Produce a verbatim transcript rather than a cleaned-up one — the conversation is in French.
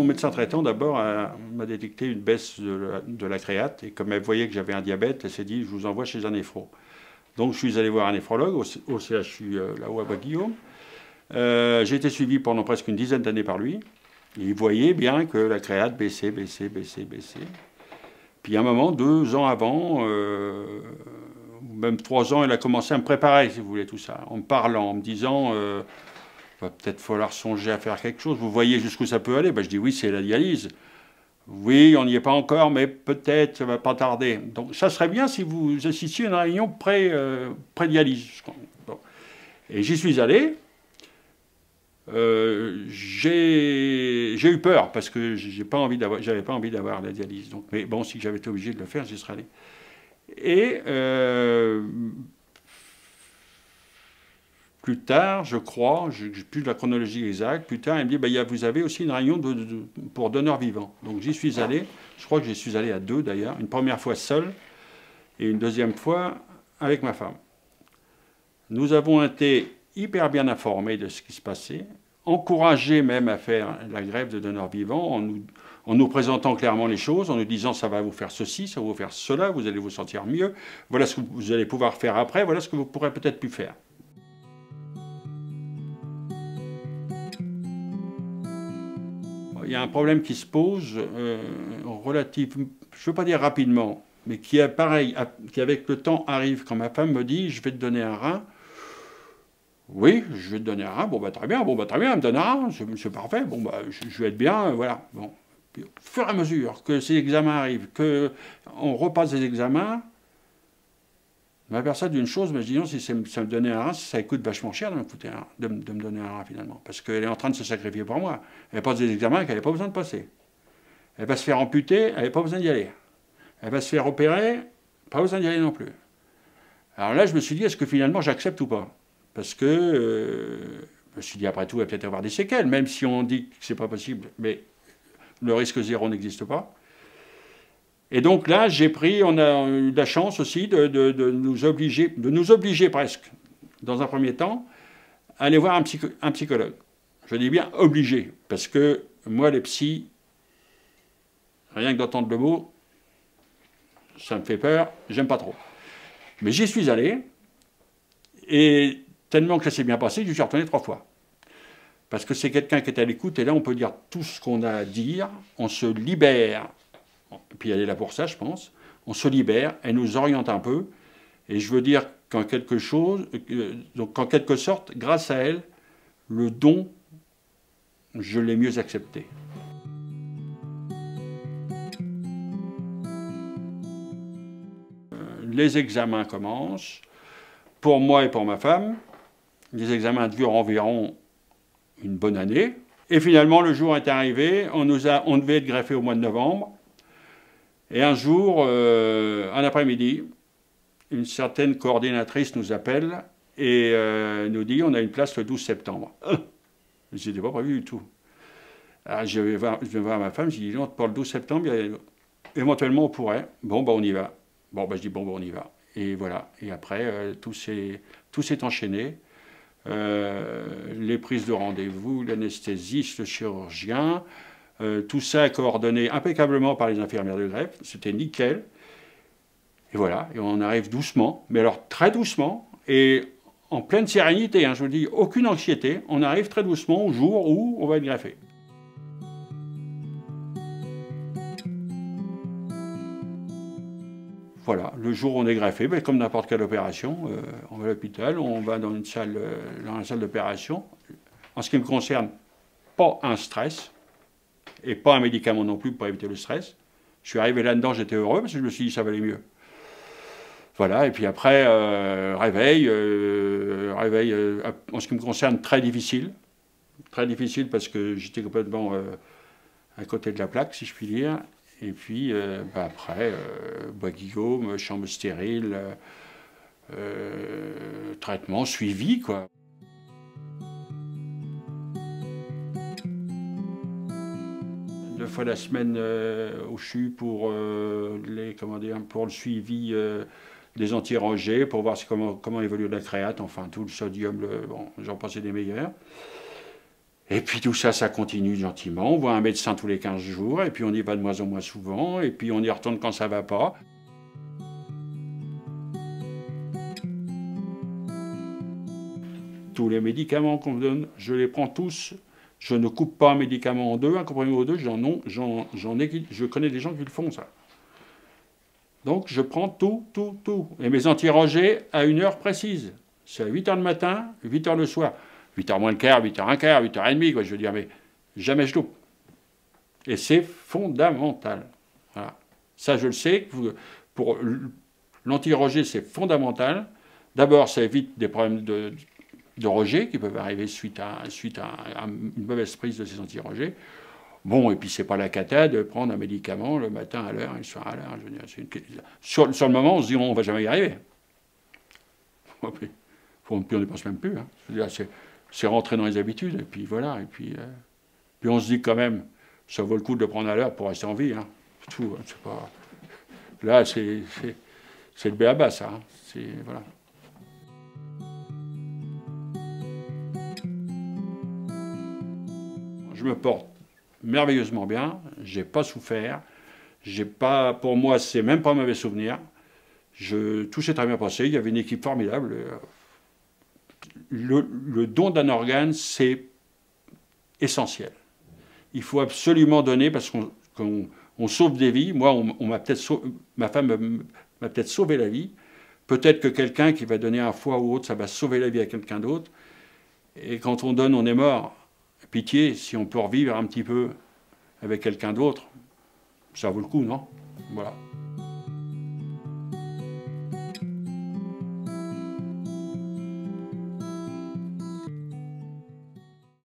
mon médecin traitant, d'abord, m'a détecté une baisse de la, de la créate. Et comme elle voyait que j'avais un diabète, elle s'est dit, je vous envoie chez un néphro. Donc je suis allé voir un néphrologue au, au C H U, euh, là-haut à Bois-Guillaume. Euh, J'ai été suivi pendant presque une dizaine d'années par lui. Et il voyait bien que la créate baissait, baissait, baissait, baissait. Puis à un moment, deux ans avant, euh, même trois ans, elle a commencé à me préparer, si vous voulez, tout ça, en me parlant, en me disant... Euh, va peut-être falloir songer à faire quelque chose. Vous voyez jusqu'où ça peut aller? Ben, je dis oui, c'est la dialyse. Oui, on n'y est pas encore, mais peut-être, ça ne va pas tarder. Donc ça serait bien si vous assistiez à une réunion pré-dialyse. Euh, bon. Et j'y suis allé. Euh, j'ai eu peur, parce que je n'avais pas envie d'avoir la dialyse. Donc, mais bon, si j'avais été obligé de le faire, j'y serais allé. Et... Euh, Plus tard, je crois, je n'ai plus de la chronologie exacte, plus tard, elle me dit, ben, vous avez aussi une réunion de, de, pour donneurs vivants. Donc j'y suis allé, je crois que j'y suis allé à deux d'ailleurs, une première fois seul et une deuxième fois avec ma femme. Nous avons été hyper bien informés de ce qui se passait, encouragés même à faire la grève de donneurs vivants en nous, en nous présentant clairement les choses, en nous disant, ça va vous faire ceci, ça va vous faire cela, vous allez vous sentir mieux, voilà ce que vous allez pouvoir faire après, voilà ce que vous pourrez peut-être plus faire. Il y a un problème qui se pose, euh, relative, je ne veux pas dire rapidement, mais qui, pareil, qui avec le temps arrive. Quand ma femme me dit, je vais te donner un rein. Oui, je vais te donner un rein, bon bah très bien, bon bah très bien, elle me donne un rein, c'est parfait, bon bah je, je vais être bien, voilà. Bon. Puis, au fur et à mesure que ces examens arrivent, qu'on repasse les examens, je m'aperçois d'une chose, mais je dis non, si ça me donnait un rein, ça coûte vachement cher de me, coûter un, de, de me donner un rein finalement. Parce qu'elle est en train de se sacrifier pour moi. Elle passe des examens qu'elle n'avait pas besoin de passer. Elle va se faire amputer, elle n'avait pas besoin d'y aller. Elle va se faire opérer, pas besoin d'y aller non plus. Alors là, je me suis dit, est-ce que finalement j'accepte ou pas? Parce que euh, je me suis dit, après tout, elle va peut-être avoir des séquelles, même si on dit que ce n'est pas possible, mais le risque zéro n'existe pas. Et donc là, j'ai pris, on a eu la chance aussi de, de, de, nous obliger, de nous obliger presque, dans un premier temps, à aller voir un, psycho, un psychologue. Je dis bien obligé, parce que moi, les psys, rien que d'entendre le mot, ça me fait peur, j'aime pas trop. Mais j'y suis allé, et tellement que ça s'est bien passé, je suis retourné trois fois. Parce que c'est quelqu'un qui est à l'écoute, et là, on peut dire tout ce qu'on a à dire, on se libère. Et puis elle est là pour ça, je pense, on se libère, elle nous oriente un peu, et je veux dire qu'en quelque chose, donc qu'en quelque sorte, grâce à elle, le don, je l'ai mieux accepté. Les examens commencent, pour moi et pour ma femme, les examens durent environ une bonne année, et finalement le jour est arrivé, on, nous a, on devait être greffé au mois de novembre. Et un jour, euh, un après-midi, une certaine coordinatrice nous appelle et euh, nous dit « on a une place le douze septembre ». Je n'étais pas prévu du tout. Alors je vais voir, je vais voir ma femme, je dis « non, pour le douze septembre, éventuellement on pourrait. Bon, ben on y va. » Bon, ben je dis « bon, ben on y va. » Et voilà. Et après, euh, tout s'est enchaîné. Euh, les prises de rendez-vous, l'anesthésiste, le chirurgien... Euh, tout ça coordonné impeccablement par les infirmières de greffe, c'était nickel. Et voilà, et on arrive doucement, mais alors très doucement, et en pleine sérénité, hein, je vous dis, aucune anxiété, on arrive très doucement au jour où on va être greffé. Voilà, le jour où on est greffé, ben, comme n'importe quelle opération, euh, on va à l'hôpital, on va dans une salle, euh, dans une salle d'opération. En ce qui me concerne, pas un stress. Et pas un médicament non plus pour éviter le stress. Je suis arrivé là-dedans, j'étais heureux parce que je me suis dit ça valait mieux. Voilà, et puis après, euh, réveil, euh, réveil euh, en ce qui me concerne, très difficile. Très difficile parce que j'étais complètement euh, à côté de la plaque, si je puis dire. Et puis euh, bah après, euh, Bois-Guillaume, chambre stérile, euh, euh, traitement, suivi, quoi. Deux fois la semaine euh, au C H U pour, euh, les, comment dire, pour le suivi euh, des anti-rejets, pour voir comment, comment évolue la créate, enfin tout le sodium, le, bon, j'en pensais des meilleurs. Et puis tout ça, ça continue gentiment. On voit un médecin tous les quinze jours, et puis on y va de moins en moins souvent, et puis on y retourne quand ça ne va pas. Tous les médicaments qu'on me donne, je les prends tous. Je ne coupe pas un médicament en deux, un comprimé en deux, j'en ai, j'en ai, je connais des gens qui le font, ça. Donc je prends tout, tout, tout. Et mes anti-rejets à une heure précise. C'est à huit heures le matin, huit heures le soir. huit heures moins le quart, huit heures un quart, huit heures trente, quoi, je veux dire, mais jamais je loupe. Et c'est fondamental. Voilà. Ça, je le sais, pour l'anti-rejet, c'est fondamental. D'abord, ça évite des problèmes de, de rejet qui peuvent arriver suite à, suite à, à une mauvaise prise de ces anti-rejets. Bon, et puis, c'est pas la cata de prendre un médicament le matin à l'heure et le soir à l'heure. Une... Sur, sur le moment, on se dit, on va jamais y arriver. Puis, on ne pense même plus. Hein. C'est rentré dans les habitudes, et puis voilà. Et puis, euh, puis on se dit quand même, ça vaut le coup de le prendre à l'heure pour rester en vie. Hein. Tout, hein, pas... Là, c'est le b a ba, ça. Hein. C'est voilà. Je me porte merveilleusement bien, j'ai pas souffert, j'ai pas, pour moi, c'est même pas un mauvais souvenir. Je, tout s'est très bien passé, il y avait une équipe formidable. Le, le don d'un organe, c'est essentiel. Il faut absolument donner parce qu'on qu'on, on sauve des vies. Moi, on, on m'a peut-être sauvé, ma femme m'a peut-être sauvé la vie. Peut-être que quelqu'un qui va donner un foie ou autre, ça va sauver la vie à quelqu'un d'autre. Et quand on donne, on est mort. Pitié, si on peut revivre un petit peu avec quelqu'un d'autre, ça vaut le coup, non? Voilà.